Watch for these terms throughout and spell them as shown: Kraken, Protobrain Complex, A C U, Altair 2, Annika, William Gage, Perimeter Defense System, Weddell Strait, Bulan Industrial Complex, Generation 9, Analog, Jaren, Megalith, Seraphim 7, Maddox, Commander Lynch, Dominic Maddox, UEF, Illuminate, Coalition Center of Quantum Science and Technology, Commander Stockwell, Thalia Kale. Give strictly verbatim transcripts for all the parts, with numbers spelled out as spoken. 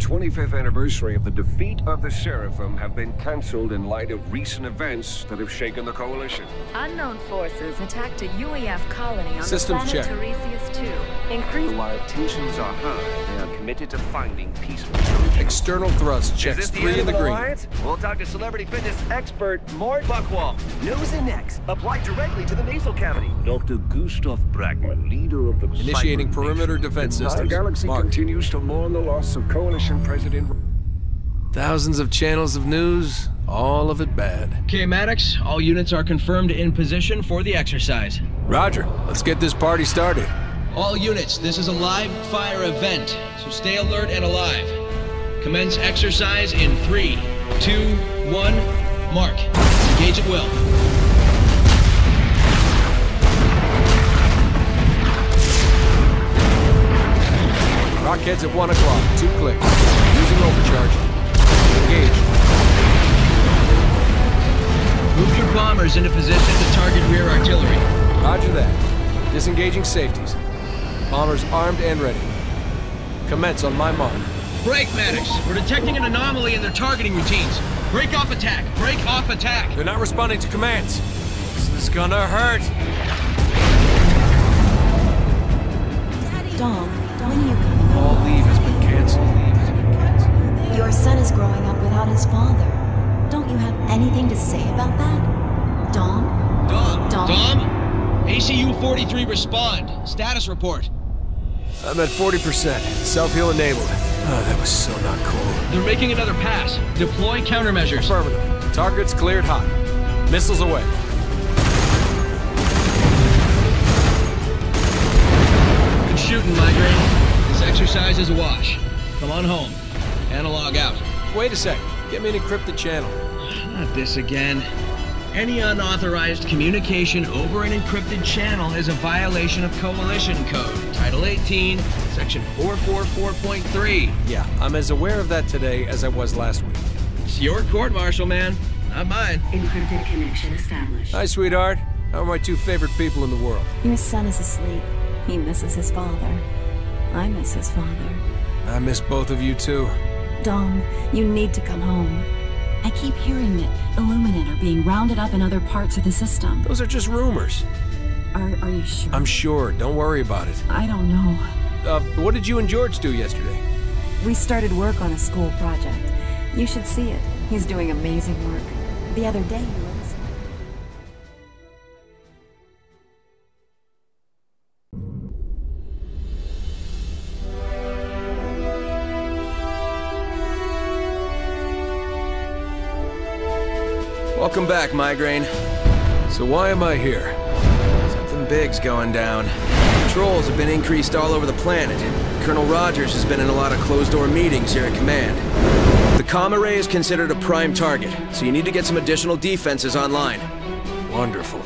twenty-fifth anniversary of the defeat of the Seraphim have been cancelled in light of recent events that have shaken the Coalition. Unknown forces attacked a U E F colony on Systems the planet Teresius two. Increase... While tensions are high, they are committed to finding peaceful solutions. External thrust checks three in the green. Alliance? We'll talk to celebrity fitness expert Mort Buckwall. Nose and necks, applied directly to the nasal cavity. Doctor Gustav Bragman, leader of the... Initiating Perimeter Defense System. The galaxy Mark. continues to mourn the loss of Coalition President... Thousands of channels of news, all of it bad. Okay, Maddox, all units are confirmed in position for the exercise. Roger, let's get this party started. All units, this is a live fire event, so stay alert and alive. Commence exercise in three, two, one, mark. Engage at will. Rockheads at one o'clock, two clicks. Using overcharge. Engage. Move your bombers into position to target rear artillery. Roger that. Disengaging safeties. Bombers armed and ready. Commence on my mark. Break, Maddox. We're detecting an anomaly in their targeting routines. Break off attack. Break off attack. They're not responding to commands. This is gonna hurt. Daddy. Dom, when are you coming? All leave has been canceled. Your son is growing up without his father. Don't you have anything to say about that? Dom? Dom? Dom? Dom? A C U forty-three respond. Status report. I'm at forty percent. Self-heal enabled. Oh, that was so not cool. They're making another pass. Deploy countermeasures. Affirmative. Targets cleared hot. Missiles away. Good shooting, Migraine. This exercise is a wash. Come on home. Analog out. Wait a sec. Get me an encrypted channel. Not this again. Any unauthorized communication over an encrypted channel is a violation of Coalition Code, Title eighteen, Section four forty-four point three. Yeah, I'm as aware of that today as I was last week. It's your court-martial, man. Not mine. Encrypted connection established. Hi, sweetheart. How are my two favorite people in the world? Your son is asleep. He misses his father. I miss his father. I miss both of you, too. Dom, you need to come home. I keep hearing that Illuminate are being rounded up in other parts of the system. Those are just rumors. Are, are you sure? I'm sure. Don't worry about it. I don't know. Uh, what did you and George do yesterday? We started work on a school project. You should see it. He's doing amazing work. The other day, you were Welcome back, Migraine. So why am I here? Something big's going down. Patrols have been increased all over the planet. Colonel Rogers has been in a lot of closed-door meetings here at Command. The comm array is considered a prime target, so you need to get some additional defenses online. Wonderful.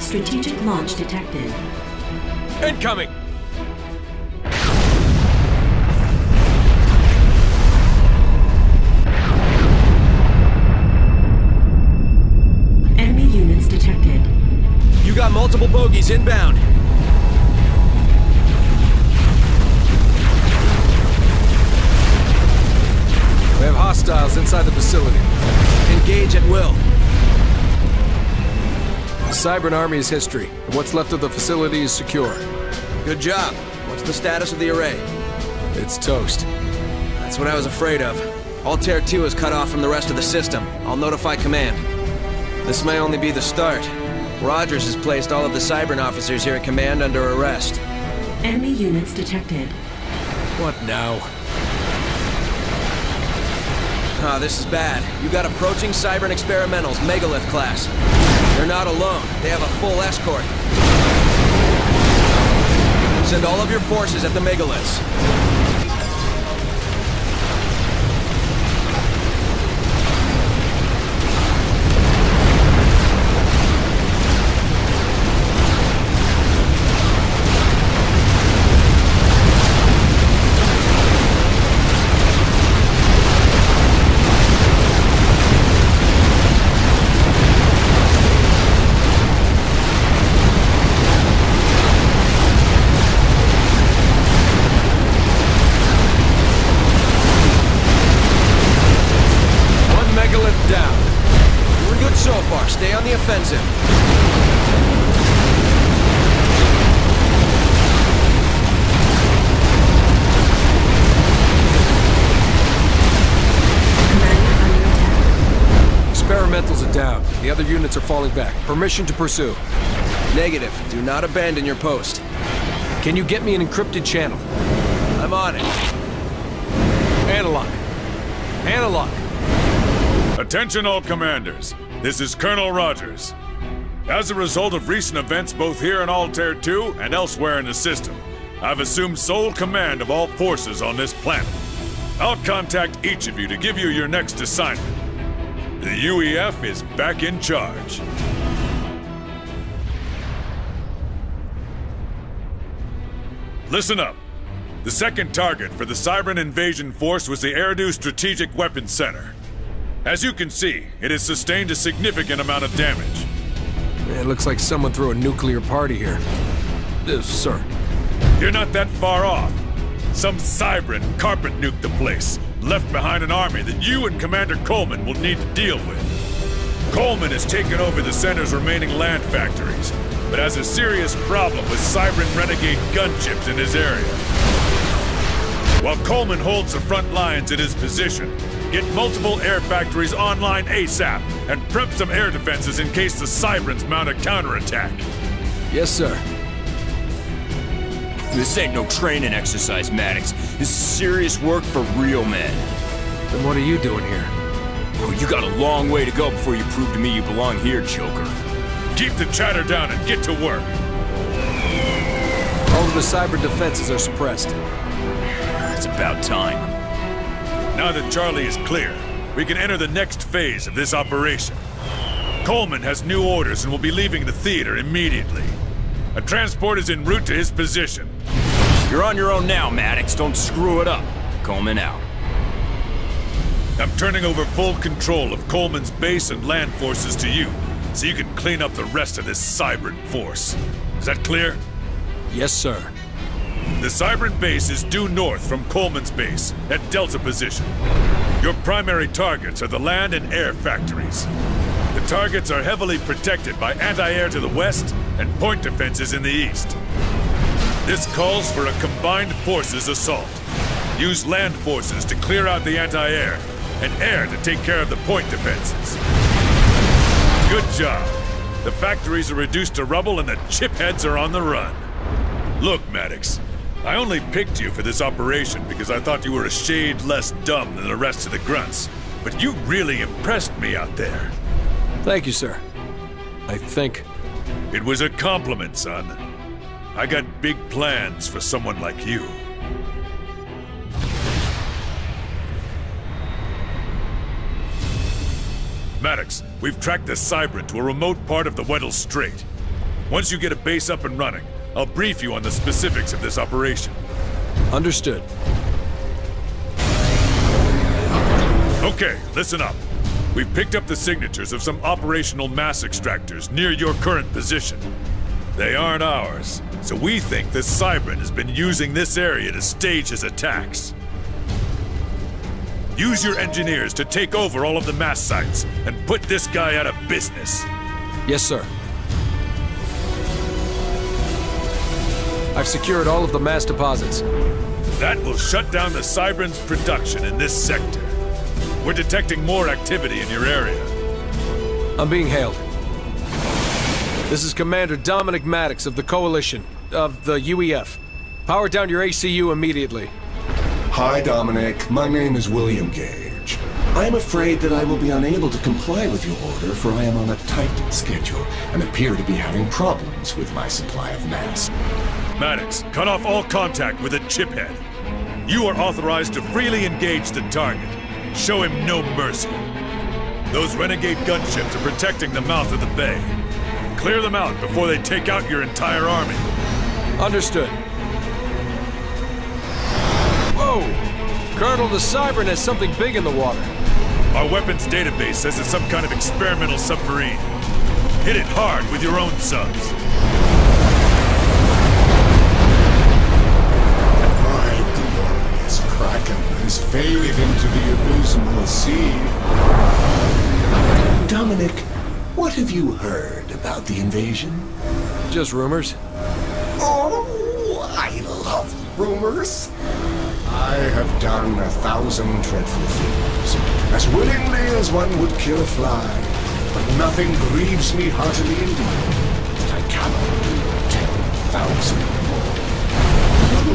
Strategic launch detected. Incoming! Got multiple bogeys inbound. We have hostiles inside the facility. Engage at will. The Cybran Army is history, and what's left of the facility is secure. Good job. What's the status of the array? It's toast. That's what I was afraid of. Altair two is cut off from the rest of the system. I'll notify Command. This may only be the start. Rogers has placed all of the Cybran officers here at Command under arrest. Enemy units detected. What now? Ah, this is bad. You got approaching Cybran experimentals, Megalith class. They're not alone. They have a full escort. Send all of your forces at the Megaliths. down. We're good so far. Stay on the offensive. Experimentals are down. The other units are falling back. Permission to pursue. Negative. Do not abandon your post. Can you get me an encrypted channel? I'm on it. Analog. Analog. Attention all commanders. This is Colonel Rogers. As a result of recent events both here in Altair two and elsewhere in the system, I've assumed sole command of all forces on this planet. I'll contact each of you to give you your next assignment. The U E F is back in charge. Listen up. The second target for the Cybran invasion force was the Eridu Strategic Weapons Center. As you can see, it has sustained a significant amount of damage. It looks like someone threw a nuclear party here. Yes, sir. You're not that far off. Some Cybran carpet nuked the place. Left behind an army that you and Commander Coleman will need to deal with. Coleman has taken over the center's remaining land factories, but has a serious problem with Cybran renegade gunships in his area. While Coleman holds the front lines in his position, get multiple air factories online ASAP and prep some air defenses in case the Cybrans mount a counterattack. Yes, sir. This ain't no training exercise, Maddox. This is serious work for real men. Then what are you doing here? Oh, you got a long way to go before you prove to me you belong here, Joker. Keep the chatter down and get to work. All of the cyber defenses are suppressed. It's about time. Now that Charlie is clear, we can enter the next phase of this operation. Coleman has new orders and will be leaving the theater immediately. A transport is en route to his position. You're on your own now, Maddox. Don't screw it up. Coleman out. I'm turning over full control of Coleman's base and land forces to you, so you can clean up the rest of this Cybran force. Is that clear? Yes, sir. The Cybran base is due north from Coleman's base, at Delta position. Your primary targets are the land and air factories. The targets are heavily protected by anti-air to the west and point defenses in the east. This calls for a combined forces assault. Use land forces to clear out the anti-air and air to take care of the point defenses. Good job. The factories are reduced to rubble and the chipheads are on the run. Look, Maddox, I only picked you for this operation because I thought you were a shade less dumb than the rest of the grunts, but you really impressed me out there. Thank you, sir. I think... It was a compliment, son. I got big plans for someone like you. Maddox, we've tracked the Cybran to a remote part of the Weddell Strait. Once you get a base up and running, I'll brief you on the specifics of this operation. Understood. Okay, listen up. We've picked up the signatures of some operational mass extractors near your current position. They aren't ours, so we think this Cybran has been using this area to stage his attacks. Use your engineers to take over all of the mass sites and put this guy out of business. Yes, sir. I've secured all of the mass deposits. That will shut down the Cybran's production in this sector. We're detecting more activity in your area. I'm being hailed. This is Commander Dominic Maddox of the Coalition, of the U E F. Power down your A C U immediately. Hi, Dominic. My name is William Gage. I'm afraid that I will be unable to comply with your order, for I am on a tight schedule and appear to be having problems with my supply of mass. Maddox, cut off all contact with a chiphead. You are authorized to freely engage the target. Show him no mercy. Those renegade gunships are protecting the mouth of the bay. Clear them out before they take out your entire army. Understood. Whoa! Colonel, the Cybran has something big in the water. Our weapons database says it's some kind of experimental submarine. Hit it hard with your own subs. Kraken has faded into the abysmal sea. Dominic, what have you heard about the invasion? Just rumors. Oh, I love rumors. I have done a thousand dreadful things, as willingly as one would kill a fly, but nothing grieves me heartily indeed that I cannot do ten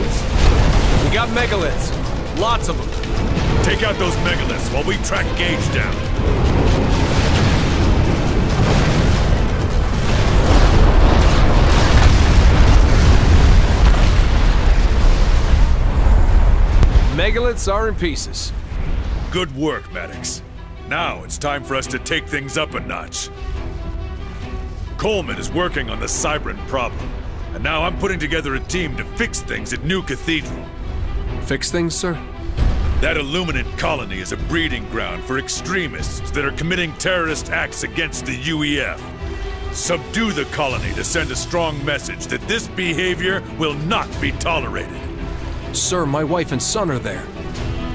thousand more. We got megaliths, lots of them. Take out those megaliths while we track Gage down. Megaliths are in pieces. Good work, Maddox. Now it's time for us to take things up a notch. Coleman is working on the Cybran problem, and now I'm putting together a team to fix things at New Cathedral. Fix things, sir? That Illuminate colony is a breeding ground for extremists that are committing terrorist acts against the U E F. Subdue the colony to send a strong message that this behavior will not be tolerated. Sir, my wife and son are there.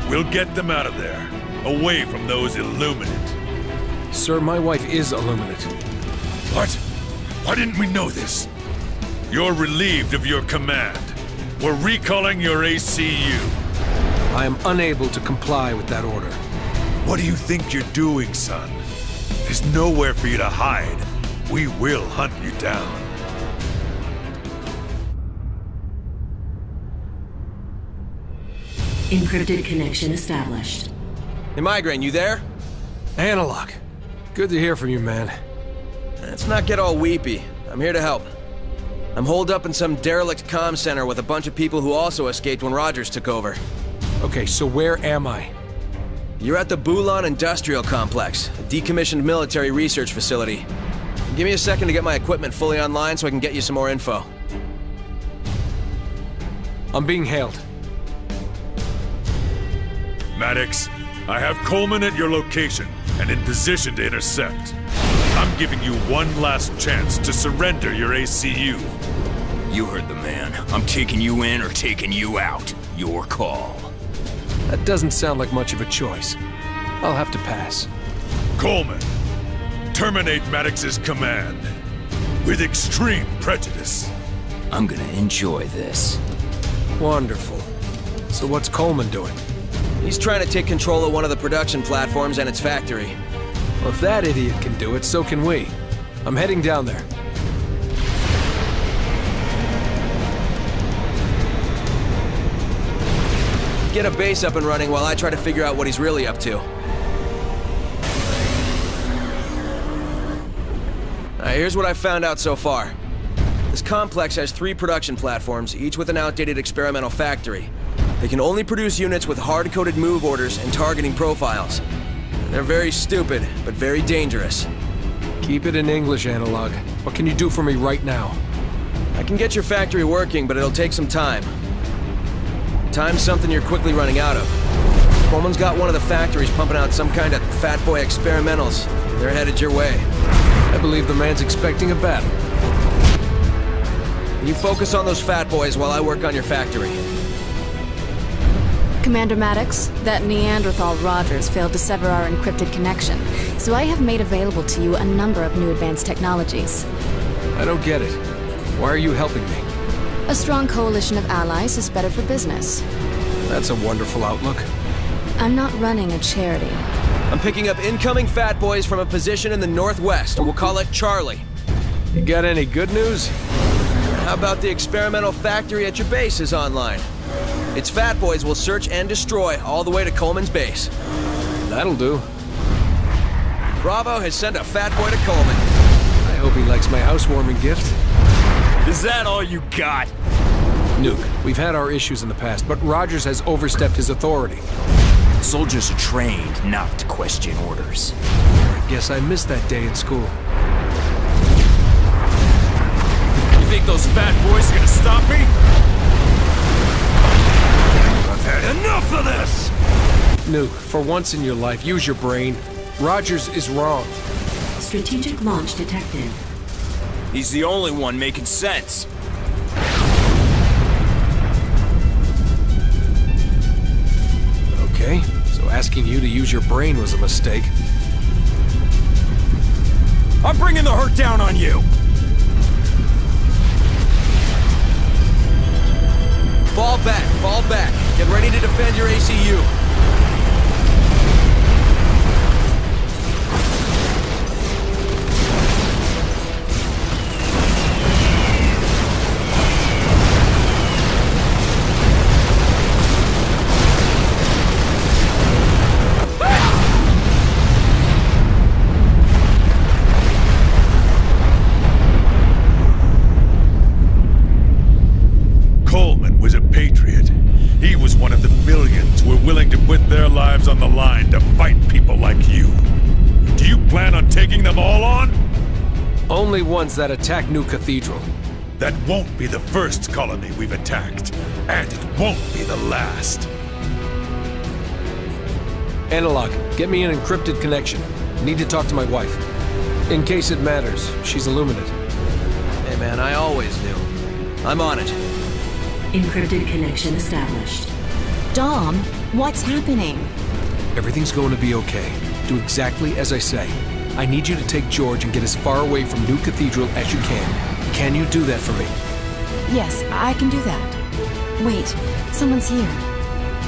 We'll get them out of there, away from those Illuminate. Sir, my wife is Illuminate. What? Why didn't we know this? You're relieved of your command. We're recalling your A C U. I am unable to comply with that order. What do you think you're doing, son? There's nowhere for you to hide. We will hunt you down. Encrypted connection established. Hey, Migraine, you there? Analog. Good to hear from you, man. Let's not get all weepy. I'm here to help. I'm holed up in some derelict comm center with a bunch of people who also escaped when Rogers took over. Okay, so where am I? You're at the Bulan Industrial Complex, a decommissioned military research facility. Give me a second to get my equipment fully online so I can get you some more info. I'm being hailed. Maddox, I have Coleman at your location and in position to intercept. I'm giving you one last chance to surrender your A C U. You heard the man. I'm taking you in or taking you out. Your call. That doesn't sound like much of a choice. I'll have to pass. Coleman, terminate Maddox's command with extreme prejudice. I'm gonna enjoy this. Wonderful. So what's Coleman doing? He's trying to take control of one of the production platforms and its factory. Well, if that idiot can do it, so can we. I'm heading down there. Get a base up and running while I try to figure out what he's really up to. Alright, here's what I've found out so far. This complex has three production platforms, each with an outdated experimental factory. They can only produce units with hard-coded move orders and targeting profiles. They're very stupid, but very dangerous. Keep it in English, Analog. What can you do for me right now? I can get your factory working, but it'll take some time. Time's something you're quickly running out of. Coleman's got one of the factories pumping out some kind of fat boy experimentals. They're headed your way. I believe the man's expecting a battle. You focus on those fat boys while I work on your factory. Commander Maddox, that Neanderthal Rogers failed to sever our encrypted connection, so I have made available to you a number of new advanced technologies. I don't get it. Why are you helping me? A strong coalition of allies is better for business. That's a wonderful outlook. I'm not running a charity. I'm picking up incoming fat boys from a position in the northwest. We'll call it Charlie. You got any good news? How about the experimental factory at your base is online? Its fat boys will search and destroy all the way to Coleman's base. That'll do. Bravo has sent a fat boy to Coleman. I hope he likes my housewarming gift. Is that all you got? Nuke, we've had our issues in the past, but Rogers has overstepped his authority. Soldiers are trained not to question orders. I guess I missed that day at school. You think those fat boys are gonna stop me? Enough of this! Nuke, for once in your life, use your brain. Rogers is wrong. Strategic launch detected. He's the only one making sense. Okay, so asking you to use your brain was a mistake. I'm bringing the hurt down on you! Fall back, fall back. Get ready to defend your A C U. Only ones that attack New Cathedral. That won't be the first colony we've attacked, and it won't be the last. Analog, get me an encrypted connection. Need to talk to my wife. In case it matters, she's Illuminate. Hey man, I always knew. I'm on it. Encrypted connection established. Dom, what's happening? Everything's going to be okay. Do exactly as I say. I need you to take George and get as far away from New Cathedral as you can. Can you do that for me? Yes, I can do that. Wait, someone's here.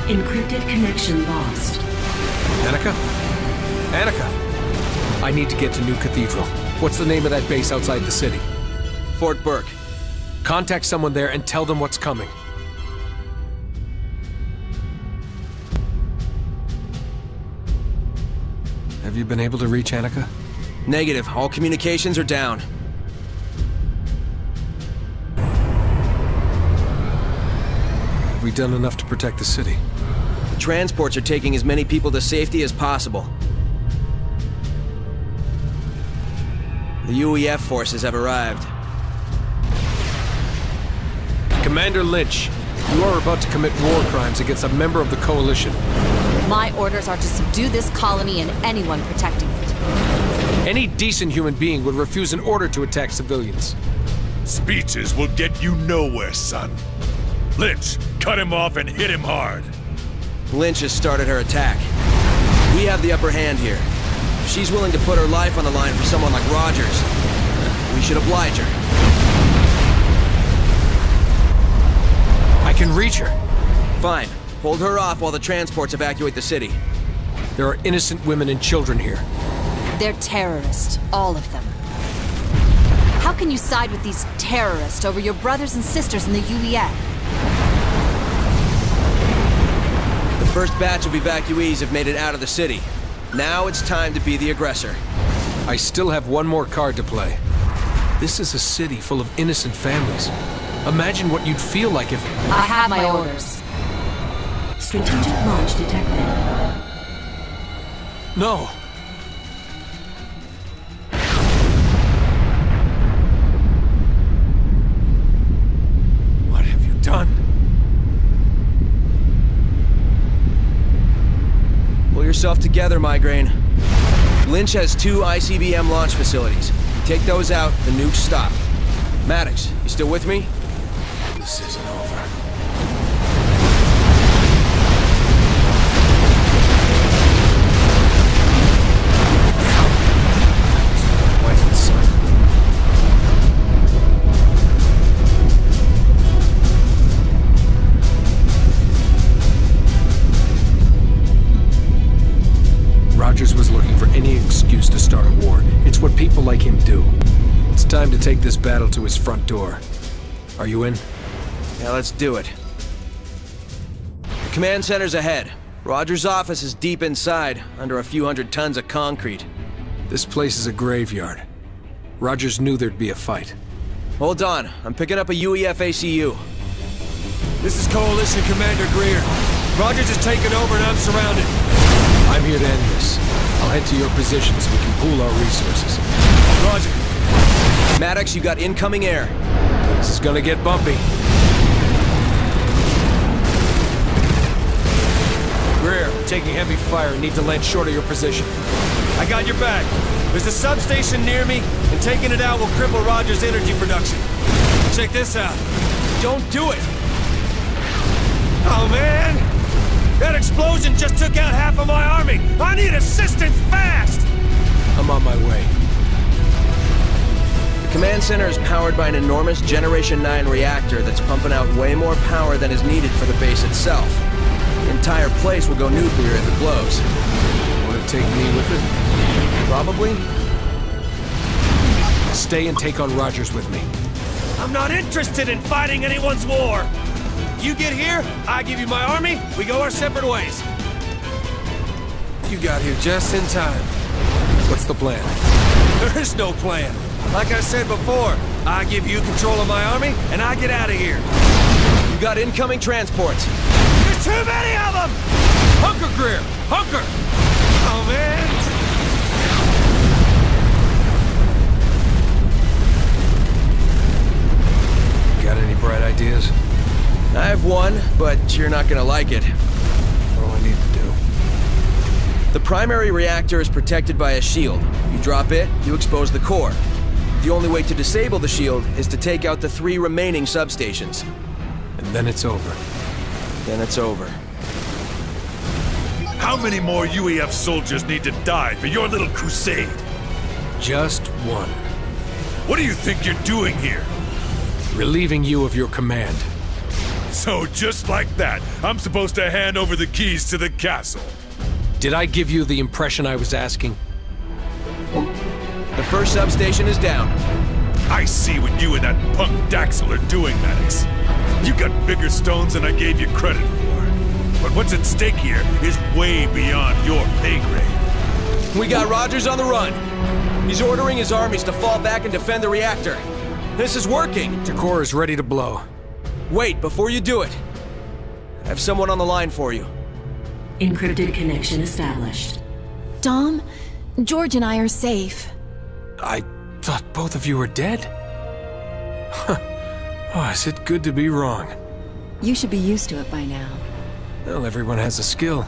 Encrypted connection lost. Annika? Annika! I need to get to New Cathedral. What's the name of that base outside the city? Fort Burke. Contact someone there and tell them what's coming. Have you been able to reach Annika? Negative. All communications are down. Have we done enough to protect the city? The transports are taking as many people to safety as possible. The U E F forces have arrived. Commander Lynch, you are about to commit war crimes against a member of the Coalition. My orders are to subdue this colony and anyone protecting it. Any decent human being would refuse an order to attack civilians. Speeches will get you nowhere, son. Lynch, cut him off and hit him hard. Lynch has started her attack. We have the upper hand here. If she's willing to put her life on the line for someone like Rogers, we should oblige her. I can reach her. Fine. Hold her off while the transports evacuate the city. There are innocent women and children here. They're terrorists, all of them. How can you side with these terrorists over your brothers and sisters in the U E F? The first batch of evacuees have made it out of the city. Now it's time to be the aggressor. I still have one more card to play. This is a city full of innocent families. Imagine what you'd feel like if... I have my orders. Strategic launch detected. No! What have you done? Pull yourself together, Migraine. Lynch has two I C B M launch facilities. Take those out, the nukes stop. Maddox, you still with me? This isn't over. Was looking for any excuse to start a war. It's what people like him do. It's time to take this battle to his front door. Are you in? Yeah, let's do it. The command center's ahead. Rogers' office is deep inside, under a few hundred tons of concrete. This place is a graveyard. Rogers knew there'd be a fight. Hold on. I'm picking up a U E F A C U. This is Coalition Commander Greer. Rogers is taken over and I'm surrounded. I'm here to end this. I'll head to your position so we can pool our resources. Roger. Maddox, you got incoming air. This is gonna get bumpy. Greer, taking heavy fire and need to land short of your position. I got your back. There's a substation near me, and taking it out will cripple Rogers' energy production. Check this out. Don't do it! Oh, man! That explosion just took out half of my army! I need assistance fast! I'm on my way. center is powered by an enormous Generation nine reactor that's pumping out way more power than is needed for the base itself. The entire place will go nuclear if it blows. Will it take me with it? Probably. Stay and take on Rogers with me. I'm not interested in fighting anyone's war! You get here, I give you my army, we go our separate ways. You got here just in time. What's the plan? There is no plan. Like I said before, I give you control of my army, and I get out of here. You got incoming transports. There's too many of them! Hunker, Greer! Hunker! Oh, man! Got any bright ideas? I have one, but you're not gonna like it. What do I need to do? The primary reactor is protected by a shield. You drop it, you expose the core. The only way to disable the shield is to take out the three remaining substations. And then it's over. Then it's over. How many more U E F soldiers need to die for your little crusade? Just one. What do you think you're doing here? Relieving you of your command. So just like that, I'm supposed to hand over the keys to the castle. Did I give you the impression I was asking? The first substation is down. I see what you and that punk Daxel are doing, Maddox. You got bigger stones than I gave you credit for. But what's at stake here is way beyond your pay grade. We got Rogers on the run. He's ordering his armies to fall back and defend the reactor. This is working! Takor is ready to blow. Wait, before you do it. I have someone on the line for you. Encrypted connection established. Dom, George and I are safe. I thought both of you were dead. Oh, is it good to be wrong? You should be used to it by now. Well, everyone has a skill.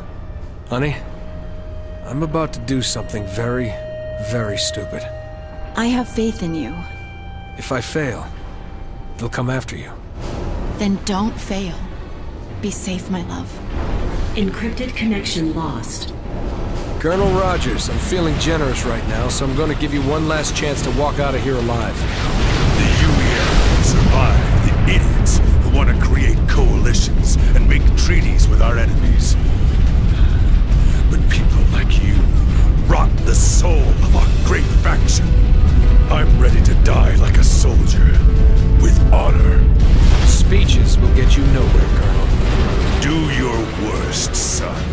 Honey, I'm about to do something very, very stupid. I have faith in you. If I fail, they'll come after you. Then don't fail. Be safe, my love. Encrypted connection lost. Colonel Rogers, I'm feeling generous right now, so I'm going to give you one last chance to walk out of here alive. The U E F survived the idiots who want to create coalitions and make treaties with our enemies. But people like you rot the soul of our great faction. I'm ready to die like a soldier, with honor. Speeches will get you nowhere, Colonel. Do your worst, son.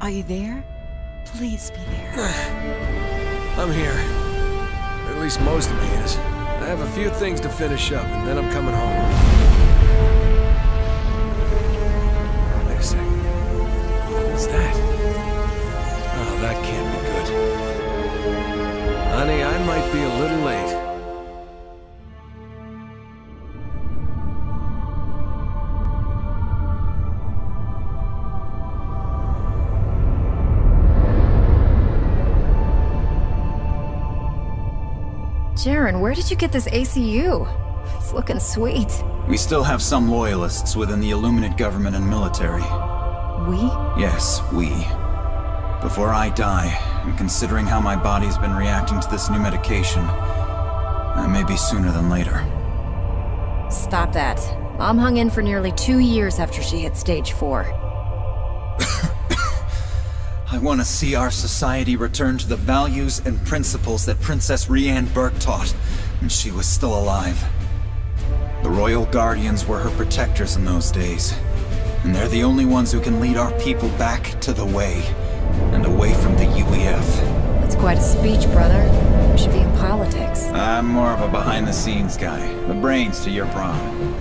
Are you there? Please be there. I'm here. Or at least most of me is. I have a few things to finish up, and then I'm coming home. Wait a second. What's that? Oh, that can't be good. Honey, I might be a little late. Jaren, where did you get this A C U? It's looking sweet. We still have some loyalists within the Illuminate government and military. We? Yes, we. Before I die, and considering how my body's been reacting to this new medication, that may be sooner than later. Stop that. Mom hung in for nearly two years after she hit stage four. I want to see our society return to the values and principles that Princess Rhianne Burke taught when she was still alive. The Royal Guardians were her protectors in those days, and they're the only ones who can lead our people back to the way, and away from the U E F. That's quite a speech, brother. You should be in politics. I'm more of a behind-the-scenes guy. The brains to your prom.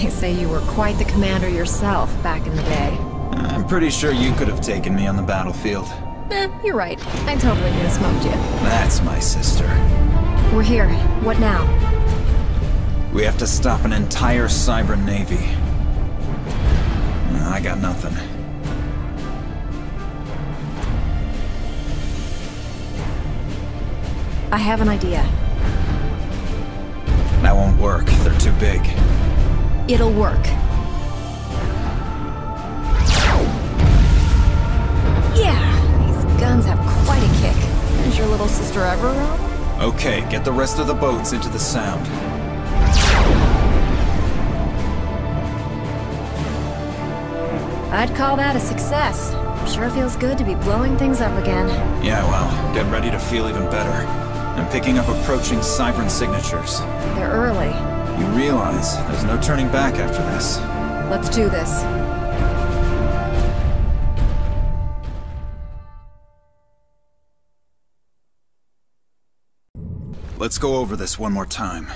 They say you were quite the commander yourself back in the day. I'm pretty sure you could have taken me on the battlefield. Eh, you're right. I totally could have smoked you. That's my sister. We're here. What now? We have to stop an entire Cybran Navy. I got nothing. I have an idea. That won't work. They're too big. It'll work. Yeah, these guns have quite a kick. Is your little sister ever around? Okay, get the rest of the boats into the sound. I'd call that a success. Sure feels good to be blowing things up again. Yeah, well, get ready to feel even better. I'm picking up approaching Cybran signatures. They're early. You realize there's no turning back after this. Let's do this. Let's go over this one more time.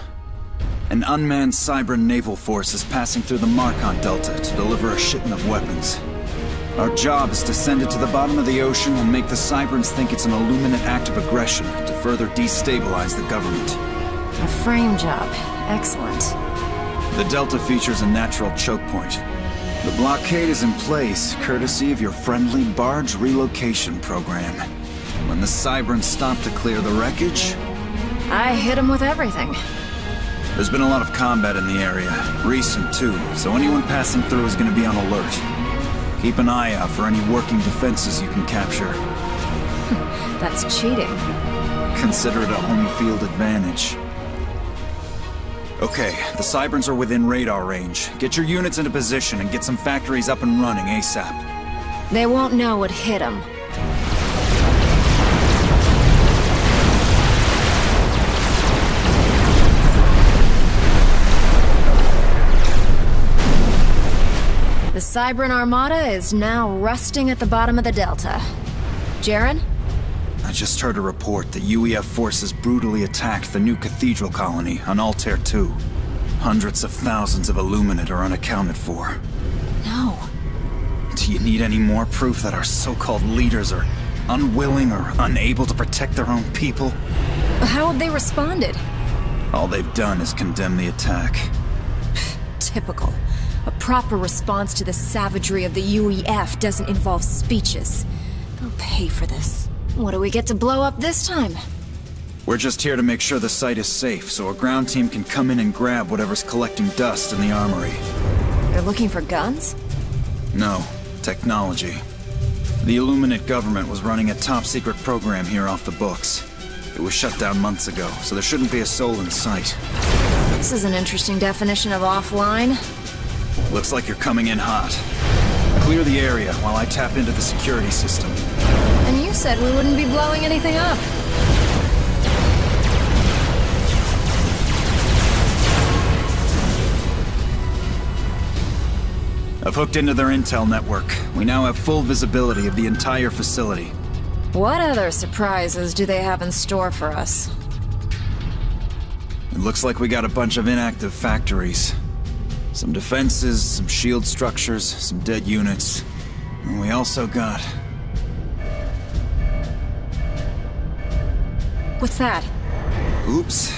An unmanned Cybran naval force is passing through the Marcon Delta to deliver a shipment of weapons. Our job is to send it to the bottom of the ocean and make the Cybrans think it's an Illuminate act of aggression to further destabilize the government. A frame job. Excellent. The Delta features a natural choke point. The blockade is in place courtesy of your friendly barge relocation program. When the Cybrans stop to clear the wreckage... I hit them with everything. There's been a lot of combat in the area, recent too, so anyone passing through is going to be on alert. Keep an eye out for any working defenses you can capture. That's cheating. Consider it a home field advantage. Okay, the Cybrans are within radar range. Get your units into position and get some factories up and running ASAP. They won't know what hit them. The Cybran Armada is now rusting at the bottom of the Delta. Jaren? I just heard a report that U E F forces brutally attacked the New Cathedral colony on Altair two. Hundreds of thousands of Illuminate are unaccounted for. No. Do you need any more proof that our so-called leaders are unwilling or unable to protect their own people? How have they responded? All they've done is condemn the attack. Typical. A proper response to the savagery of the U E F doesn't involve speeches. They'll pay for this. What do we get to blow up this time? We're just here to make sure the site is safe, so a ground team can come in and grab whatever's collecting dust in the armory. They're looking for guns? No, technology. The Illuminate government was running a top-secret program here off the books. It was shut down months ago, so there shouldn't be a soul in sight. This is an interesting definition of offline. Looks like you're coming in hot. Clear the area while I tap into the security system. And you said we wouldn't be blowing anything up. I've hooked into their intel network. We now have full visibility of the entire facility. What other surprises do they have in store for us? It looks like we got a bunch of inactive factories. Some defenses, some shield structures, some dead units. And we also got... What's that? Oops.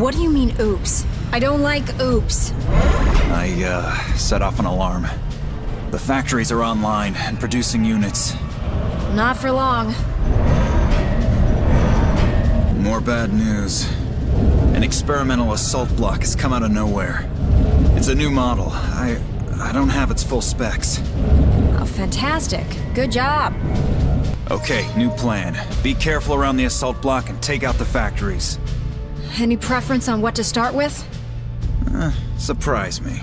What do you mean, oops? I don't like oops. I, uh, set off an alarm. The factories are online and producing units. Not for long. More bad news. An experimental assault block has come out of nowhere. It's a new model. I... I don't have its full specs. Oh, fantastic. Good job. Okay, new plan. Be careful around the assault block and take out the factories. Any preference on what to start with? Uh, surprise me.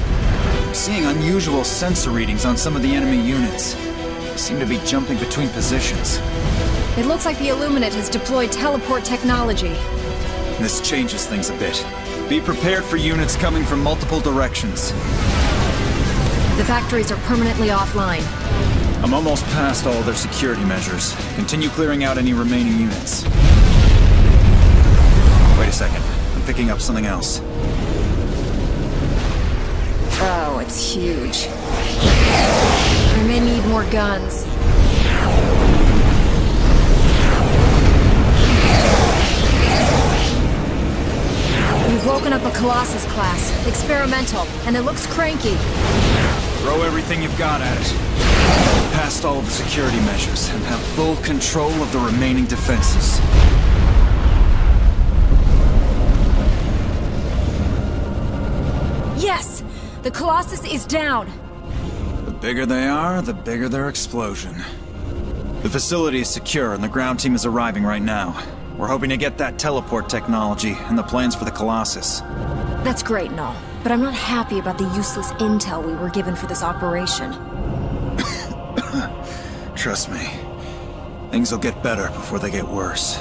I'm seeing unusual sensor readings on some of the enemy units. They seem to be jumping between positions. It looks like the Illuminate has deployed teleport technology. This changes things a bit. Be prepared for units coming from multiple directions. The factories are permanently offline. I'm almost past all their security measures. Continue clearing out any remaining units. Wait a second. I'm picking up something else. Oh, it's huge. I may need more guns. We've woken up a Colossus class, experimental, and it looks cranky. Throw everything you've got at it. Past all of the security measures and have full control of the remaining defenses. Yes! The Colossus is down! The bigger they are, the bigger their explosion. The facility is secure and the ground team is arriving right now. We're hoping to get that teleport technology and the plans for the Colossus. That's great and all, but I'm not happy about the useless intel we were given for this operation. Trust me, things will get better before they get worse.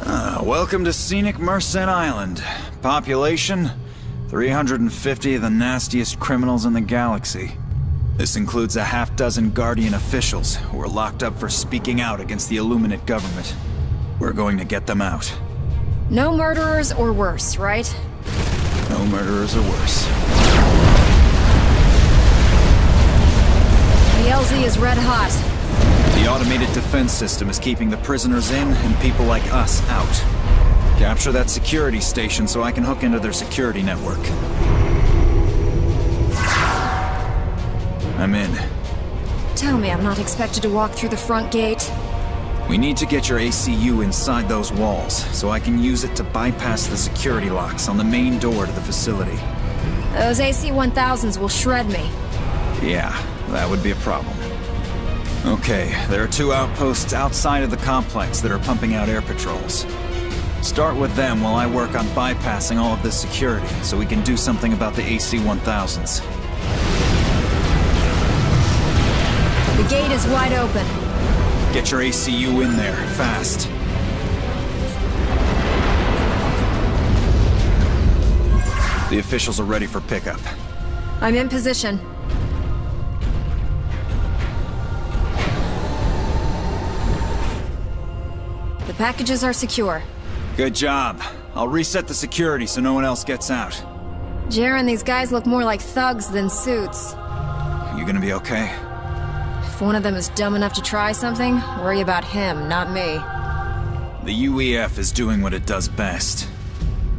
Uh, welcome to scenic Merced Island. Population, three hundred fifty of the nastiest criminals in the galaxy. This includes a half dozen Guardian officials who are locked up for speaking out against the Illuminate government. We're going to get them out. No murderers or worse, right? No murderers or worse. The L Z is red hot. The automated defense system is keeping the prisoners in and people like us out. Capture that security station so I can hook into their security network. I'm in. Tell me I'm not expected to walk through the front gate. We need to get your A C U inside those walls, so I can use it to bypass the security locks on the main door to the facility. Those A C one thousands will shred me. Yeah, that would be a problem. Okay, there are two outposts outside of the complex that are pumping out air patrols. Start with them while I work on bypassing all of this security, so we can do something about the A C one thousands. The gate is wide open. Get your A C U in there, fast. The officials are ready for pickup. I'm in position. The packages are secure. Good job. I'll reset the security so no one else gets out. Jaren, these guys look more like thugs than suits. You gonna be okay? If one of them is dumb enough to try something, worry about him, not me. The U E F is doing what it does best.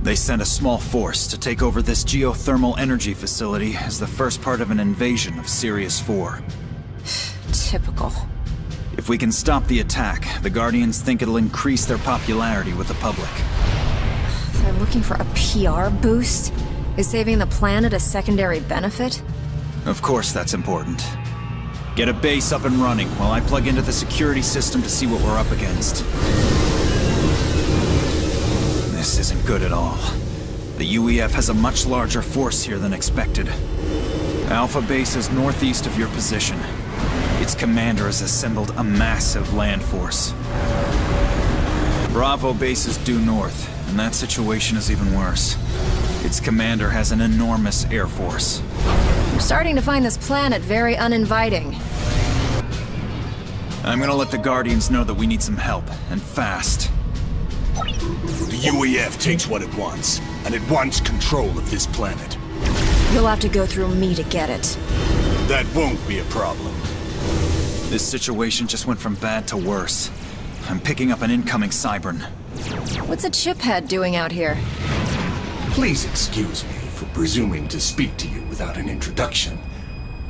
They sent a small force to take over this geothermal energy facility as the first part of an invasion of Sirius four. Typical. If we can stop the attack, the Guardians think it'll increase their popularity with the public. They're looking for a P R boost? Is saving the planet a secondary benefit? Of course that's important. Get a base up and running while I plug into the security system to see what we're up against. This isn't good at all. The U E F has a much larger force here than expected. Alpha Base is northeast of your position. Its commander has assembled a massive land force. Bravo Base is due north, and that situation is even worse. Its commander has an enormous air force. I'm starting to find this planet very uninviting. I'm gonna let the Guardians know that we need some help, and fast. The U E F takes what it wants, and it wants control of this planet. You'll have to go through me to get it. That won't be a problem. This situation just went from bad to worse. I'm picking up an incoming Cybran. What's a chiphead doing out here? Please excuse me for presuming to speak to you without an introduction.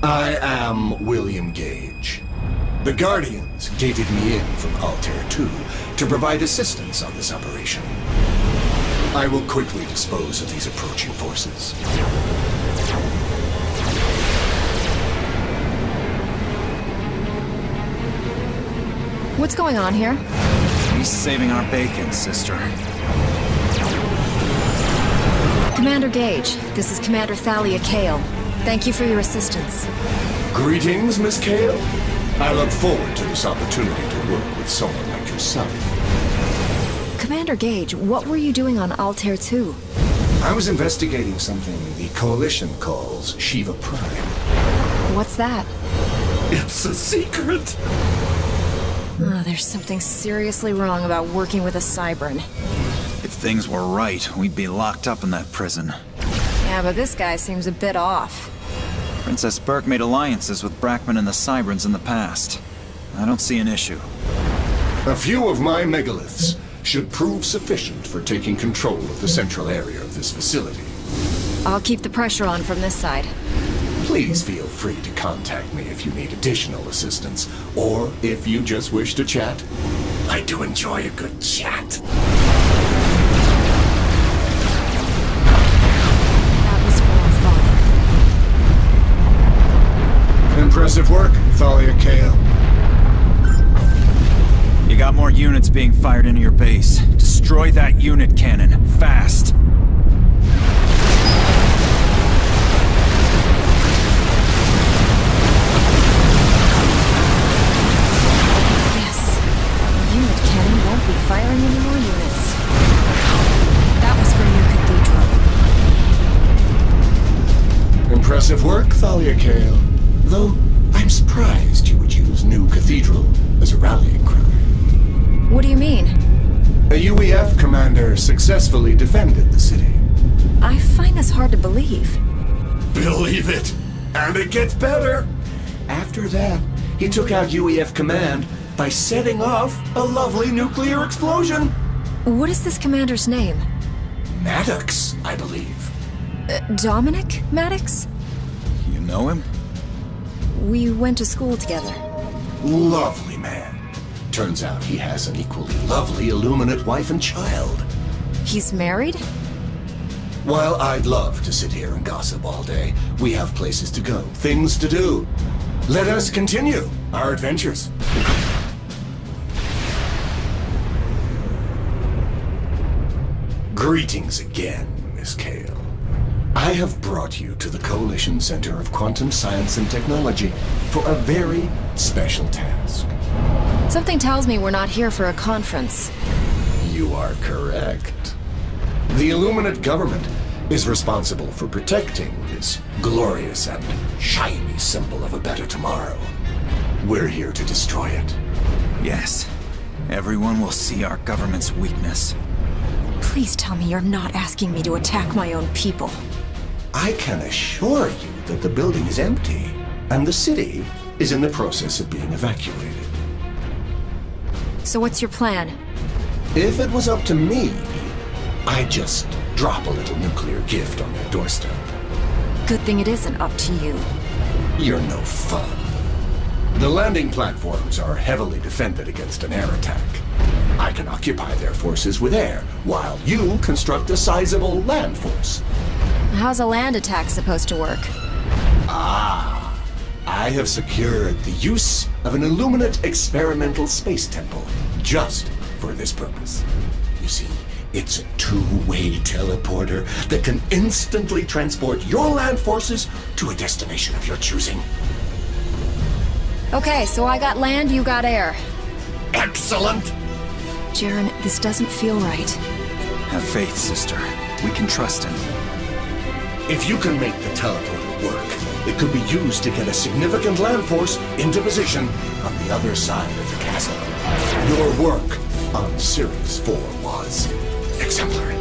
I am William Gage. The Guardians gated me in from Altair two to provide assistance on this operation. I will quickly dispose of these approaching forces. What's going on here? He's saving our bacon, sister. Commander Gage, this is Commander Thalia Kale. Thank you for your assistance. Greetings, Miss Kale. I look forward to this opportunity to work with someone like yourself. Commander Gage, what were you doing on Altair two? I was investigating something the Coalition calls Shiva Prime. What's that? It's a secret! Oh, there's something seriously wrong about working with a Cybran. If things were right, we'd be locked up in that prison. Yeah, but this guy seems a bit off. Princess Burke made alliances with Brackman and the Cybrans in the past. I don't see an issue. A few of my megaliths should prove sufficient for taking control of the central area of this facility. I'll keep the pressure on from this side. Please feel free to contact me if you need additional assistance, or if you just wish to chat. I do enjoy a good chat. That was for our father. Impressive work, Thalia Kale. You got more units being fired into your base. Destroy that unit cannon, fast. Firing any more units. That was from New Cathedral. Impressive work, Thalia Kale. Though, I'm surprised you would use New Cathedral as a rallying cry. What do you mean? A U E F commander successfully defended the city. I find this hard to believe. Believe it! And it gets better! After that, he took out U E F command by setting off a lovely nuclear explosion. What is this commander's name? Maddox, I believe. Uh, Dominic Maddox? You know him? We went to school together. Lovely man. Turns out he has an equally lovely Illuminate wife and child. He's married? While I'd love to sit here and gossip all day, we have places to go, things to do. Let us continue our adventures. Greetings again, Miss Kale. I have brought you to the Coalition Center of Quantum Science and Technology for a very special task. Something tells me we're not here for a conference. You are correct. The Illuminate government is responsible for protecting this glorious and shiny symbol of a better tomorrow. We're here to destroy it. Yes. Everyone will see our government's weakness. Please tell me you're not asking me to attack my own people. I can assure you that the building is empty, and the city is in the process of being evacuated. So what's your plan? If it was up to me, I'd just drop a little nuclear gift on their doorstep. Good thing it isn't up to you. You're no fun. The landing platforms are heavily defended against an air attack. I can occupy their forces with air, while you construct a sizable land force. How's a land attack supposed to work? Ah, I have secured the use of an Illuminate experimental space temple just for this purpose. You see, it's a two-way teleporter that can instantly transport your land forces to a destination of your choosing. Okay, so I got land, you got air. Excellent! Jaren, this doesn't feel right. Have faith, sister. We can trust him. If you can make the teleporter work, it could be used to get a significant land force into position on the other side of the castle. Your work on Sirius four was exemplary.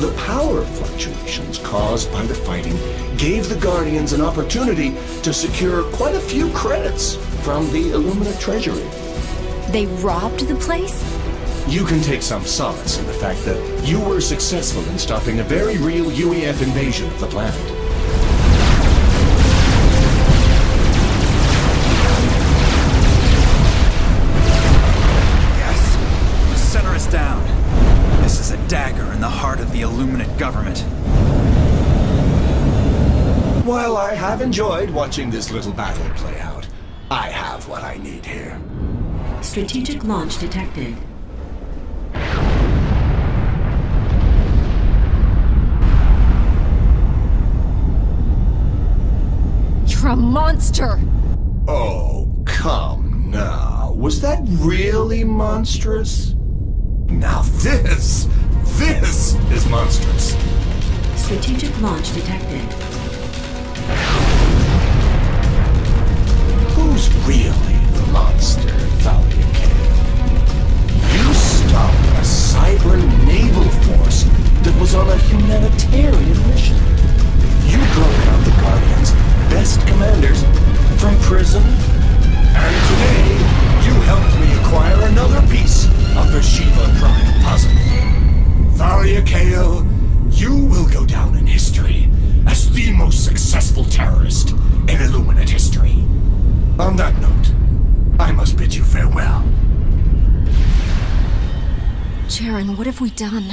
The power fluctuations caused by the fighting gave the Guardians an opportunity to secure quite a few credits from the Illuminate treasury. They robbed the place? You can take some solace in the fact that you were successful in stopping a very real U E F invasion of the planet. Yes! The center is down. This is a dagger in the heart of the Illuminate government. While I have enjoyed watching this little battle play out, I have what I need here. Strategic launch detected. A monster! Oh, come now. Was that really monstrous? Now this, this is monstrous. Strategic launch detected. Who's really the monster, Thalia Kale? You stopped a cyber naval force that was on a humanitarian mission. You broke out the Guardians' best commanders from prison, and today you helped me acquire another piece of the Shiva Prime puzzle. Thalia Kale, you will go down in history as the On that note, I must bid you farewell. Jaren, what have we done?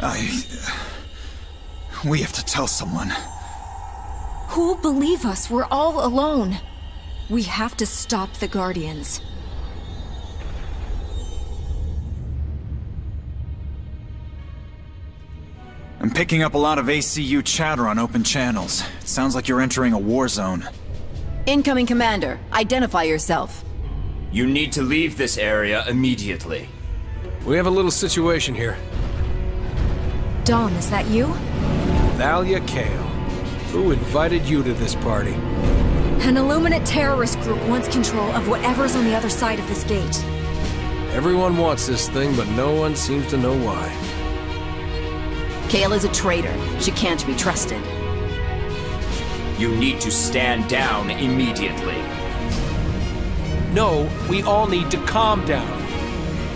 I... Uh, we have to tell someone. Who'll believe us? We're all alone. We have to stop the Guardians. I'm picking up a lot of A C U chatter on open channels. It sounds like you're entering a war zone. Incoming Commander, identify yourself. You need to leave this area immediately. We have a little situation here. Dawn, is that you? Thalia Kale. Who invited you to this party? An Illuminate terrorist group wants control of whatever's on the other side of this gate. Everyone wants this thing, but no one seems to know why. Kale is a traitor. She can't be trusted. You need to stand down immediately. No, we all need to calm down.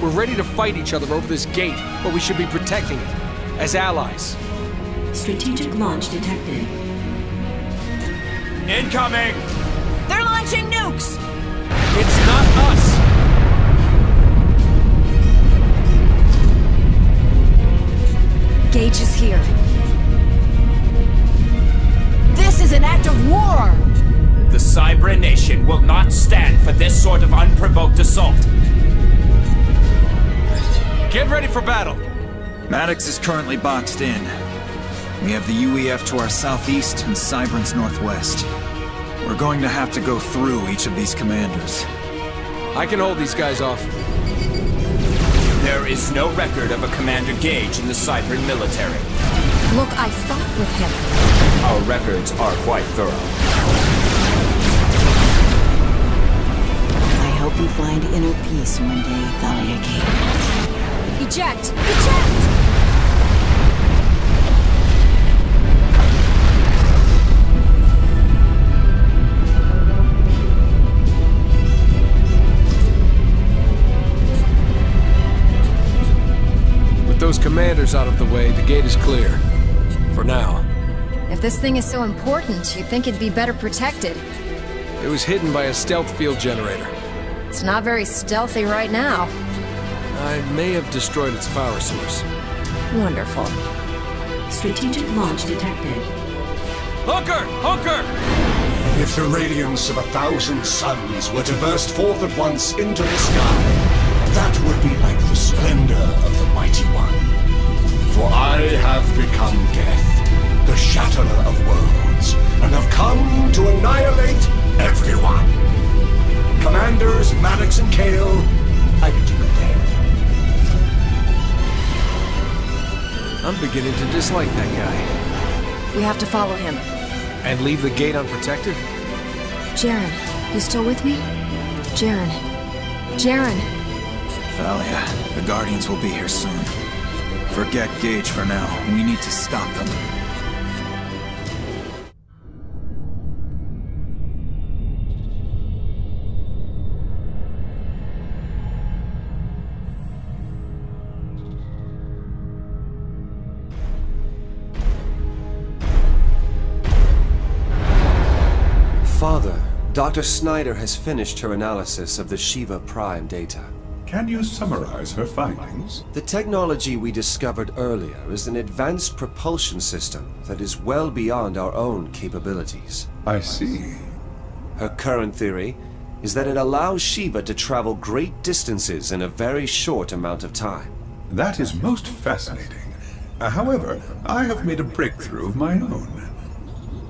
We're ready to fight each other over this gate, but we should be protecting it, as allies. Strategic launch detected. Incoming! They're launching nukes! It's not us! Gage is here. This is an act of war! The Cybran Nation will not stand for this sort of unprovoked assault. Get ready for battle! Maddox is currently boxed in. We have the U E F to our southeast and Cybran's northwest. We're going to have to go through each of these commanders. I can hold these guys off. There is no record of a Commander Gage in the Cybran military. Look, I fought with him. Our records are quite thorough. I hope you find inner peace one day, Thalia Kale. Eject! Those commanders out of the way, the gate is clear. For now. If this thing is so important, you'd think it'd be better protected. It was hidden by a stealth field generator. It's not very stealthy right now. I may have destroyed its power source. Wonderful. Strategic launch detected. Hooker! Hooker! If the radiance of a thousand suns were to burst forth at once into the sky, that would be like the splendor of the Mighty One. For I have become Death, the Shatterer of Worlds, and have come to annihilate everyone. Commanders Maddox and Kale, I bid you good day. I'm beginning to dislike that guy. We have to follow him. And leave the gate unprotected? Jaren, you still with me? Jaren. Jaren. Thalia, the Guardians will be here soon. Forget Gage for now. We need to stop them. Father, Doctor Snyder has finished her analysis of the Shiva Prime data. Can you summarize her findings? The technology we discovered earlier is an advanced propulsion system that is well beyond our own capabilities. I see. Her current theory is that it allows Sheba to travel great distances in a very short amount of time. That is most fascinating. However, I have made a breakthrough of my own.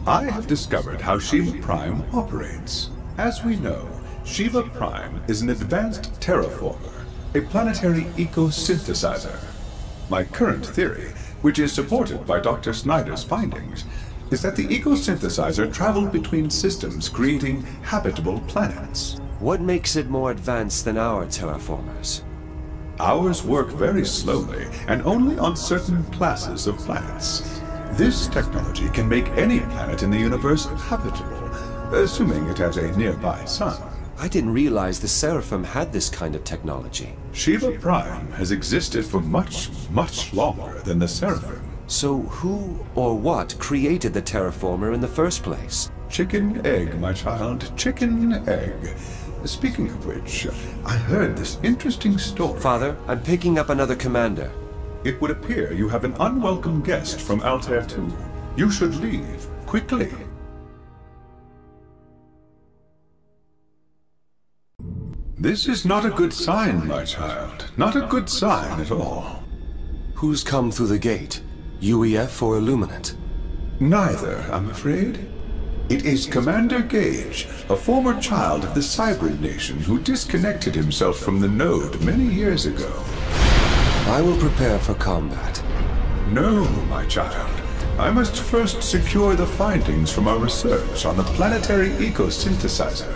I have discovered how Shiva Prime operates. As we know, Shiva Prime is an advanced terraformer, a planetary eco-synthesizer. My current theory, which is supported by Doctor Snyder's findings, is that the eco-synthesizer traveled between systems creating habitable planets. What makes it more advanced than our terraformers? Ours work very slowly and only on certain classes of planets. This technology can make any planet in the universe habitable, assuming it has a nearby sun. I didn't realize the Seraphim had this kind of technology. Shiva Prime has existed for much, much longer than the Seraphim. So who or what created the terraformer in the first place? Chicken egg, my child, chicken egg. Speaking of which, I heard this interesting story. Father, I'm picking up another commander. It would appear you have an unwelcome guest from Altair two. You should leave, quickly. This is not a good sign, my child. Not a good sign at all. Who's come through the gate? U E F or Illuminate? Neither, I'm afraid. It is Commander Gage, a former child of the Cybran Nation who disconnected himself from the node many years ago. I will prepare for combat. No, my child. I must first secure the findings from our research on the planetary Eco-Synthesizer.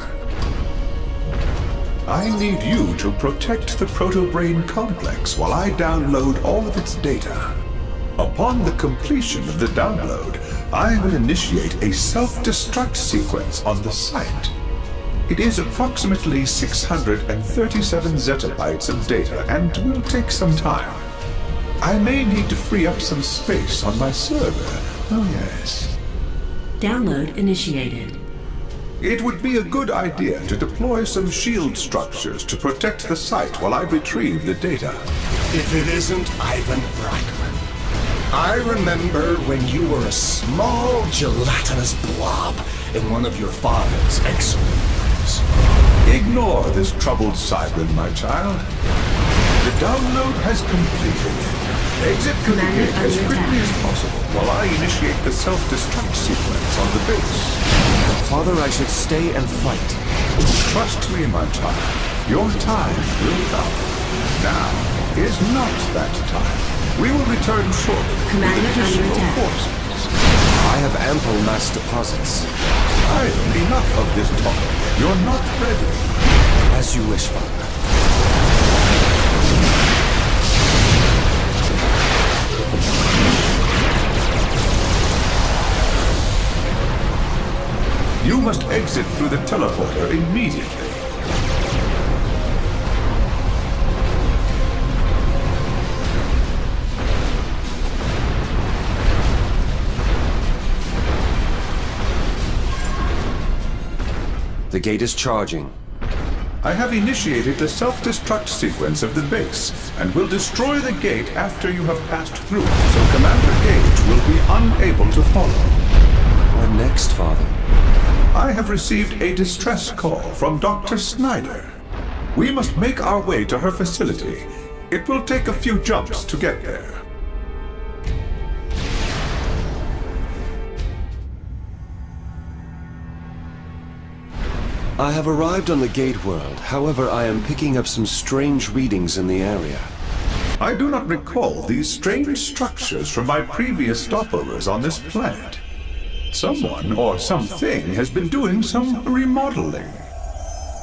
I need you to protect the protobrain complex while I download all of its data. Upon the completion of the download, I will initiate a self-destruct sequence on the site. It is approximately six hundred thirty-seven zettabytes of data and will take some time. I may need to free up some space on my server. Oh yes. Download initiated. It would be a good idea to deploy some shield structures to protect the site while I retrieve the data. If it isn't Ivan Brackman. I remember when you were a small gelatinous blob in one of your father's X-rays. Ignore this troubled Cybran, my child. The download has completed. Exit through the gate as quickly as possible while I initiate the self-destruct sequence on the base. Father, I should stay and fight. Trust me, my child. Your time will come. Now is not that time. We will return shortly with additional forces. I have ample mass deposits. I've enough of this talk. You're not ready. As you wish, Father. You must exit through the teleporter immediately. The gate is charging. I have initiated the self-destruct sequence of the base and will destroy the gate after you have passed through, so Commander Gage will be unable to follow. What next, Father? I have received a distress call from Doctor Snyder. We must make our way to her facility. It will take a few jumps to get there. I have arrived on the Gate World. However, I am picking up some strange readings in the area. I do not recall these strange structures from my previous stopovers on this planet. Someone or something has been doing some remodeling.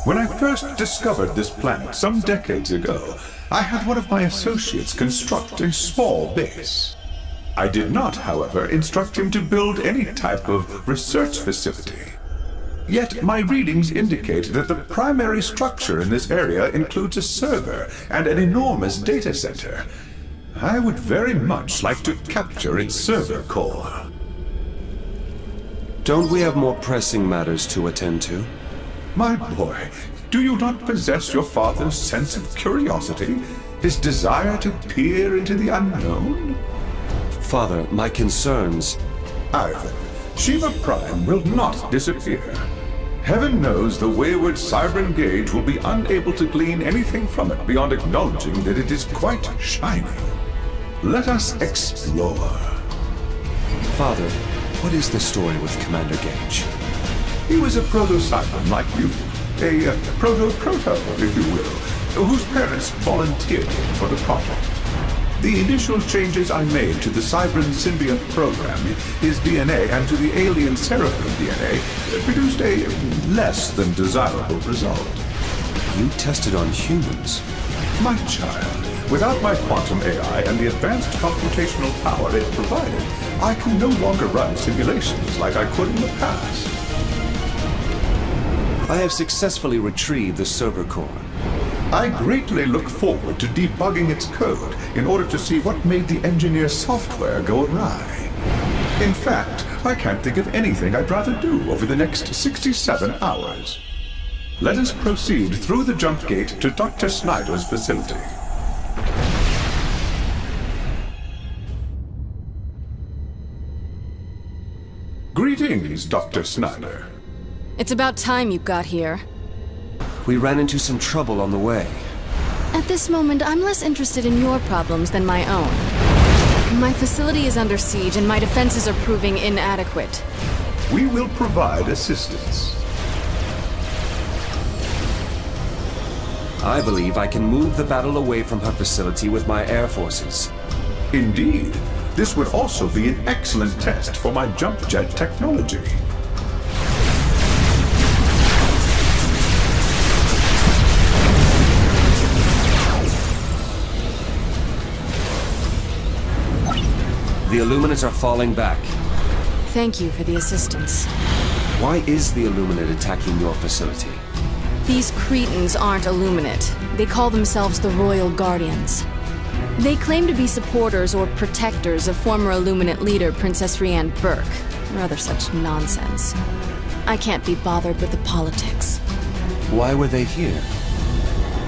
When I first discovered this planet some decades ago, I had one of my associates construct a small base. I did not, however, instruct him to build any type of research facility. Yet my readings indicate that the primary structure in this area includes a server and an enormous data center. I would very much like to capture its server core. Don't we have more pressing matters to attend to? My boy, do you not possess your father's sense of curiosity? His desire to peer into the unknown? Father, my concerns... Ivan, Shiva Prime will not disappear. Heaven knows the wayward Cybran Gage will be unable to glean anything from it beyond acknowledging that it is quite shiny. Let us explore. Father, what is the story with Commander Gage? He was a proto-Cybran like you, a uh, proto-proto, if you will, whose parents volunteered him for the project. The initial changes I made to the Cybran symbiote program, his D N A, and to the alien Seraphim D N A produced a less than desirable result. You tested on humans? My child. Without my quantum A I and the advanced computational power it provided, I can no longer run simulations like I could in the past. I have successfully retrieved the server core. I greatly look forward to debugging its code in order to see what made the engineer's software go awry. In fact, I can't think of anything I'd rather do over the next sixty-seven hours. Let us proceed through the jump gate to Doctor Snyder's facility. Greetings, Doctor Snyder. It's about time you got here. We ran into some trouble on the way. At this moment, I'm less interested in your problems than my own. My facility is under siege and my defenses are proving inadequate. We will provide assistance. I believe I can move the battle away from her facility with my air forces. Indeed. This would also be an excellent test for my jump jet technology. The Illuminates are falling back. Thank you for the assistance. Why is the Illuminate attacking your facility? These Cretans aren't Illuminate. They call themselves the Royal Guardians. They claim to be supporters or protectors of former Illuminate leader Princess Rhianne Burke, or other such nonsense. I can't be bothered with the politics. Why were they here?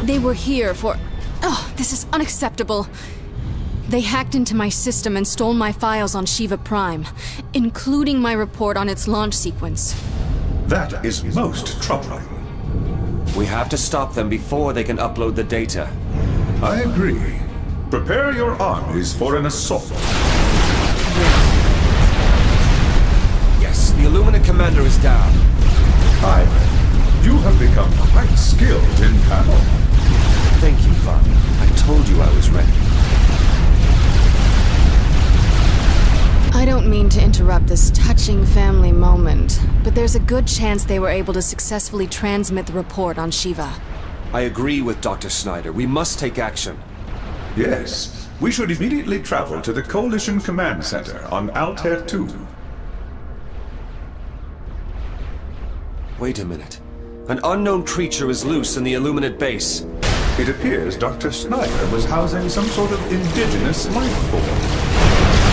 They were here for... Oh, this is unacceptable. They hacked into my system and stole my files on Shiva Prime, including my report on its launch sequence. That is most troubling. We have to stop them before they can upload the data. I agree. Prepare your armies for an assault. Yes, the Illuminate commander is down. Ivan, you have become quite skilled in battle. Thank you, Father. I told you I was ready. I don't mean to interrupt this touching family moment, but there's a good chance they were able to successfully transmit the report on Shiva. I agree with Doctor Snyder. We must take action. Yes, we should immediately travel to the Coalition Command Center on Altair two. Wait a minute. An unknown creature is loose in the Illuminate base. It appears Doctor Snyder was housing some sort of indigenous life form.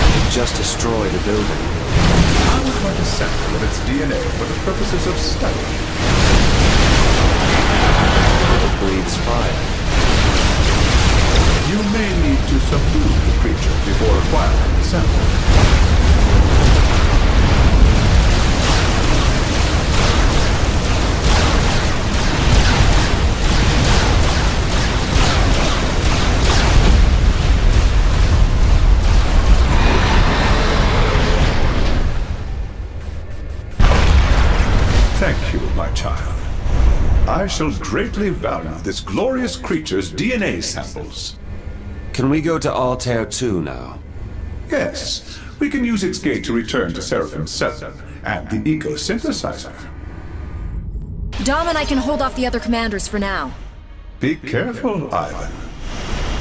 He just destroyed a building. I would like a sample of its D N A for the purposes of study. It breathes fire. You may need to subdue the creature before acquiring the sample. Thank you, my child. I shall greatly value this glorious creature's D N A samples. Can we go to Altair two now? Yes. We can use its gate to return to Seraphim seven and the Eco-Synthesizer. Dom and I can hold off the other commanders for now. Be careful, Ivan.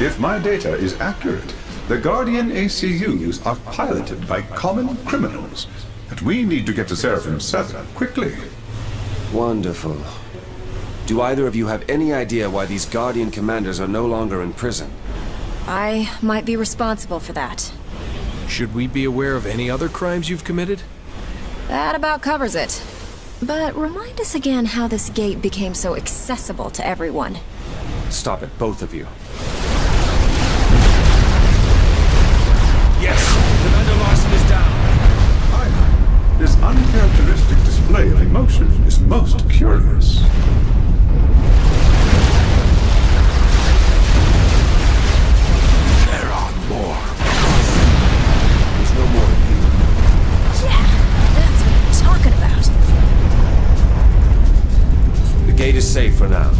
If my data is accurate, the Guardian A C Us are piloted by common criminals, and we need to get to Seraphim seven quickly. Wonderful. Do either of you have any idea why these Guardian commanders are no longer in prison? I might be responsible for that. Should we be aware of any other crimes you've committed? That about covers it. But remind us again how this gate became so accessible to everyone. Stop it, both of you. Yes! Commander Larson is down! Ivan, this uncharacteristic display of emotion is most curious. Gate is safe for now.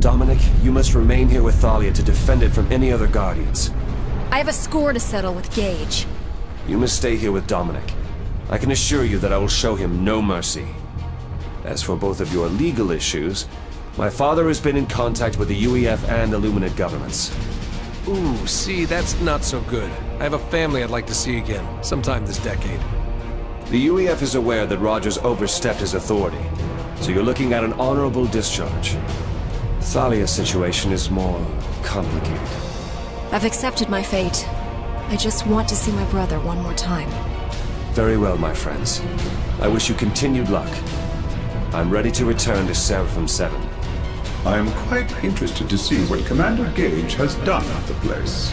Dominic, you must remain here with Thalia to defend it from any other Guardians. I have a score to settle with Gage. You must stay here with Dominic. I can assure you that I will show him no mercy. As for both of your legal issues, my father has been in contact with the U E F and Illuminate governments. Ooh, see, that's not so good. I have a family I'd like to see again, sometime this decade. The U E F is aware that Rogers overstepped his authority, so you're looking at an honorable discharge. Thalia's situation is more complicated. I've accepted my fate. I just want to see my brother one more time. Very well, my friends. I wish you continued luck. I'm ready to return to Seraphim seven. I am quite interested to see what Commander Gage has done at the place.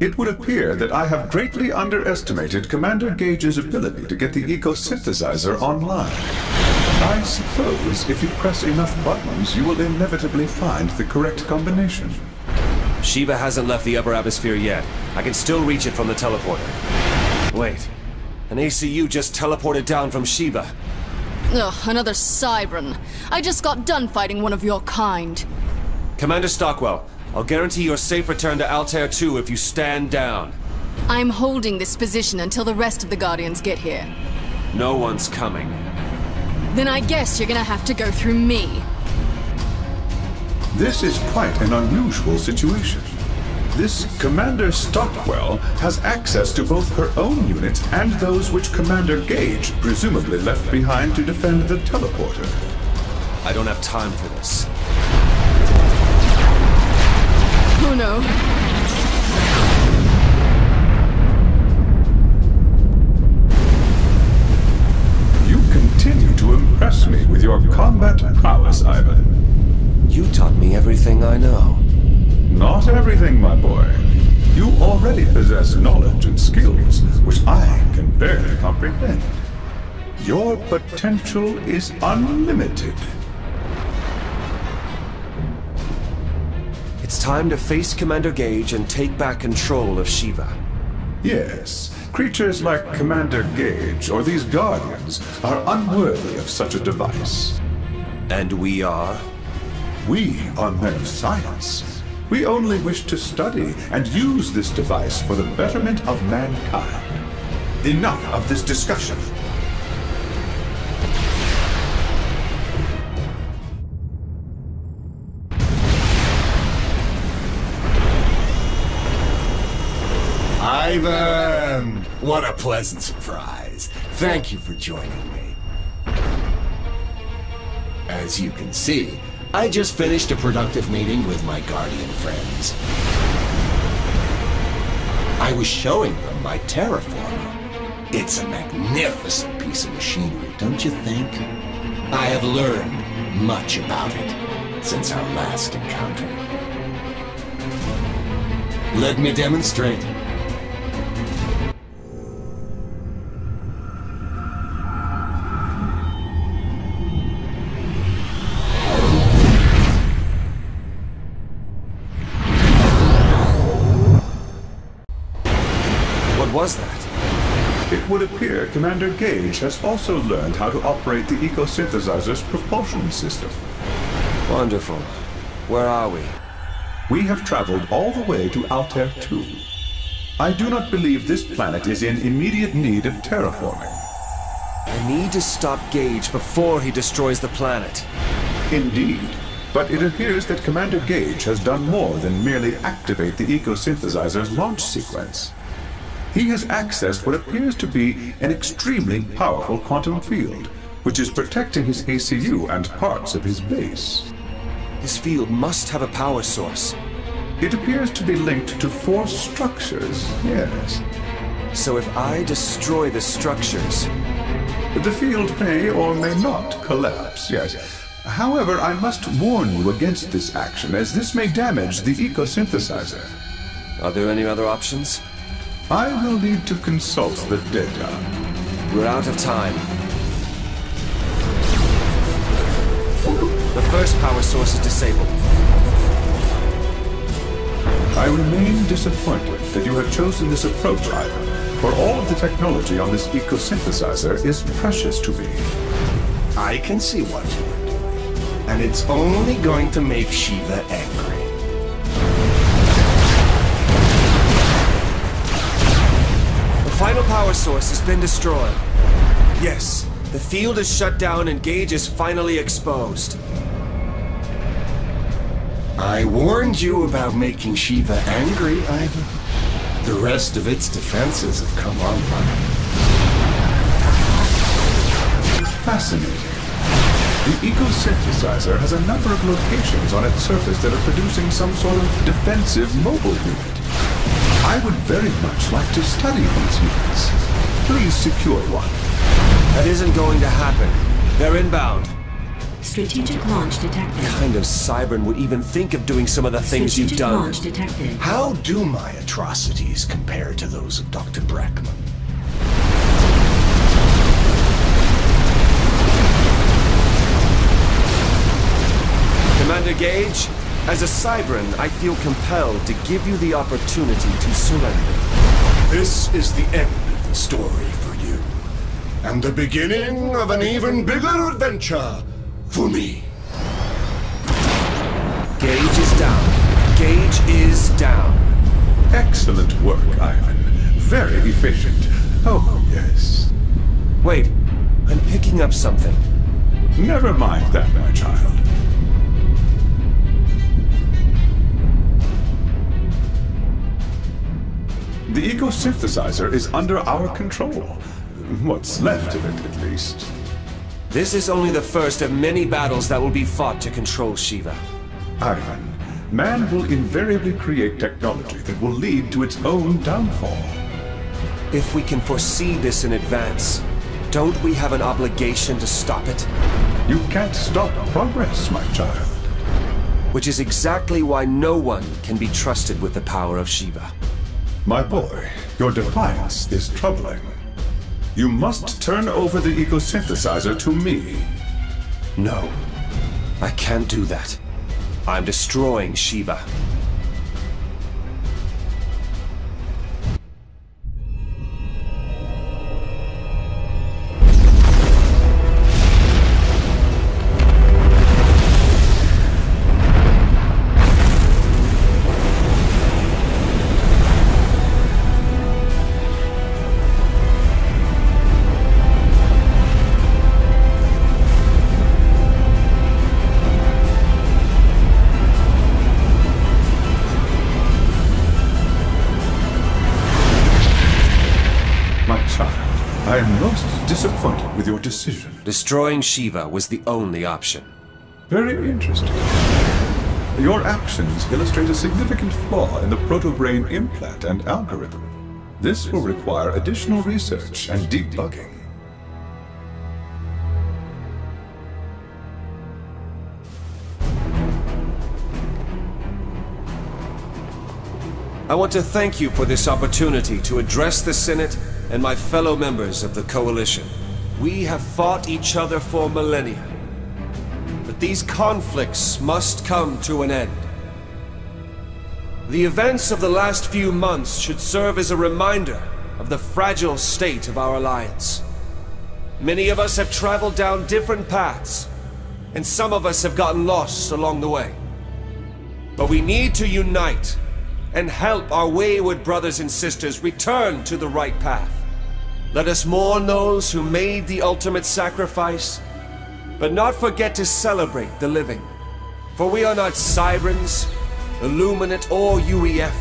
It would appear that I have greatly underestimated Commander Gage's ability to get the Eco-Synthesizer online. I suppose if you press enough buttons, you will inevitably find the correct combination. Shiva hasn't left the upper atmosphere yet. I can still reach it from the teleporter. Wait, an A C U just teleported down from Shiva. Ugh, another Cybran. I just got done fighting one of your kind. Commander Stockwell, I'll guarantee your safe return to Altair two if you stand down. I'm holding this position until the rest of the Guardians get here. No one's coming. Then I guess you're gonna have to go through me. This is quite an unusual situation. This Commander Stockwell has access to both her own units and those which Commander Gage presumably left behind to defend the teleporter. I don't have time for this. Oh no. You continue to impress me with your combat prowess, Ivan. You taught me everything I know. Not everything, my boy. You already possess knowledge and skills which I can barely comprehend. Your potential is unlimited. It's time to face Commander Gage and take back control of Shiva. Yes, creatures like Commander Gage or these Guardians are unworthy of such a device. And we are? We are men of science. We only wish to study and use this device for the betterment of mankind. Enough of this discussion. Ivan! What a pleasant surprise. Thank you for joining me. As you can see, I just finished a productive meeting with my Guardian friends. I was showing them my terraformer. It's a magnificent piece of machinery, don't you think? I have learned much about it since our last encounter. Let me demonstrate. Was that? It would appear Commander Gage has also learned how to operate the Eco-Synthesizer's propulsion system. Wonderful. Where are we? We have traveled all the way to Altair two. I do not believe this planet is in immediate need of terraforming. I need to stop Gage before he destroys the planet. Indeed. But it appears that Commander Gage has done more than merely activate the Eco-Synthesizer's launch sequence. He has accessed what appears to be an extremely powerful quantum field, which is protecting his A C U and parts of his base. This field must have a power source. It appears to be linked to four structures, yes. So if I destroy the structures... The field may or may not collapse, yes. However, I must warn you against this action, as this may damage the Eco-Synthesizer. Are there any other options? I will need to consult the data. We're out of time. The first power source is disabled. I remain disappointed that you have chosen this approach, Ivan, for all of the technology on this Eco-Synthesizer is precious to me. I can see what you are doing, and it's only going to make Shiva angry. The final power source has been destroyed. Yes, the field is shut down and Gage is finally exposed. I warned you about making Shiva angry, Ivan. The rest of its defenses have come online. Fascinating. The Eco-Synthesizer has a number of locations on its surface that are producing some sort of defensive mobile unit. I would very much like to study these units. Please secure one. That isn't going to happen. They're inbound. Strategic launch detected. What kind of Cybran would even think of doing some of the things Strategic you've done? Launch detected. How do my atrocities compare to those of Doctor Brackman? Commander Gage, as a Cybran, I feel compelled to give you the opportunity to surrender. This is the end of the story for you, and the beginning of an even bigger adventure. For me. Gage is down. Gage is down. Excellent work, Ivan. Very efficient. Oh, yes. Wait, I'm picking up something. Never mind that, my child. The Eco-Synthesizer is under our control. What's left of it, at least. This is only the first of many battles that will be fought to control Shiva. Ivan, man will invariably create technology that will lead to its own downfall. If we can foresee this in advance, don't we have an obligation to stop it? You can't stop progress, my child. Which is exactly why no one can be trusted with the power of Shiva. My boy, your defiance is troubling. You must turn over the Eco-Synthesizer to me. No, I can't do that. I'm destroying Shiva. Disappointed with your decision. Destroying Shiva was the only option. Very interesting. Your actions illustrate a significant flaw in the protobrain implant and algorithm. This will require additional research and debugging. I want to thank you for this opportunity to address the Senate and my fellow members of the Coalition. We have fought each other for millennia, but these conflicts must come to an end. The events of the last few months should serve as a reminder of the fragile state of our alliance. Many of us have traveled down different paths, and some of us have gotten lost along the way. But we need to unite and help our wayward brothers and sisters return to the right path. Let us mourn those who made the ultimate sacrifice, but not forget to celebrate the living. For we are not Cybrans, Illuminate, or U E F.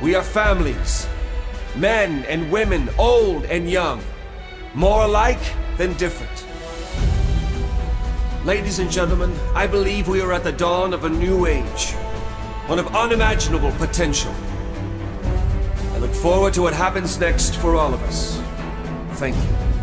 We are families, men and women, old and young, more alike than different. Ladies and gentlemen, I believe we are at the dawn of a new age. One of unimaginable potential. I look forward to what happens next for all of us. Thank you.